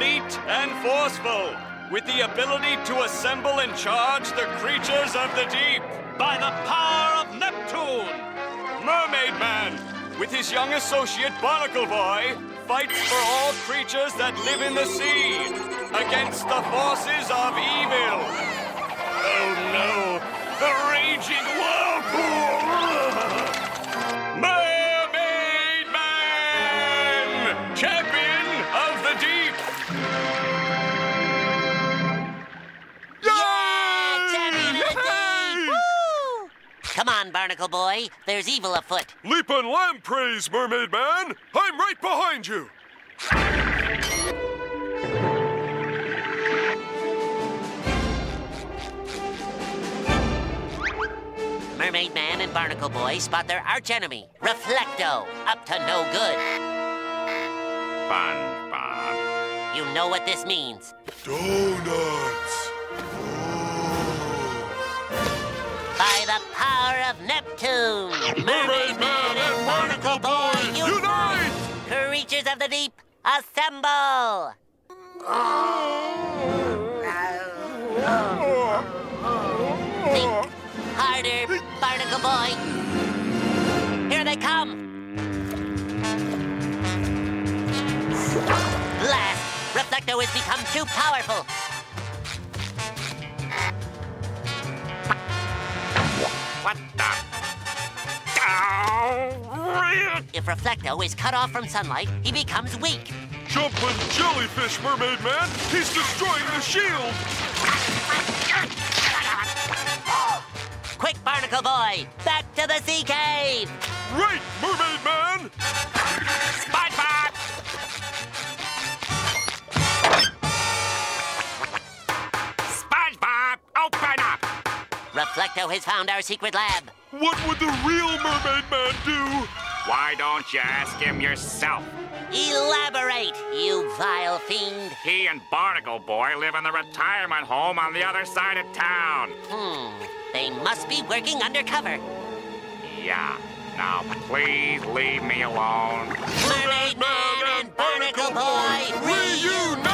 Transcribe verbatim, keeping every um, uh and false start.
neat and forceful, with the ability to assemble and charge the creatures of the deep. By the power of Neptune, Mermaid Man, with his young associate Barnacle Boy, fights for all creatures that live in the sea, against the forces of evil. Oh no, the raging whirlpool! Mermaid Man, champion of the deep! Yeah, champion of the deep! Woo! Come on, Barnacle Boy, there's evil afoot. Leap and lampreys, Mermaid Man! I'm right behind you! Mermaid Man and Barnacle Boy spot their archenemy, Reflecto, up to no good. SpongeBob. You know what this means. Donuts! Oh. By the power of Neptune, Mermaid Man and Barnacle Boy unite! Creatures of the deep, assemble! Think harder, Barnacle Boy. Here they come. Blast! Reflecto has become too powerful. What the? If Reflecto is cut off from sunlight, he becomes weak. Jumpin' jellyfish, Mermaid Man! He's destroying the shield! Quick, Barnacle Boy! Back to the sea cave! Right, Mermaid Man! SpongeBob! SpongeBob, open up! Reflecto has found our secret lab. What would the real Mermaid Man do? Why don't you ask him yourself? Elaborate, you vile fiend. He and Barnacle Boy live in the retirement home on the other side of town. Hmm, they must be working undercover. Yeah, now please leave me alone. Mermaid Man and Barnacle Boy reunite!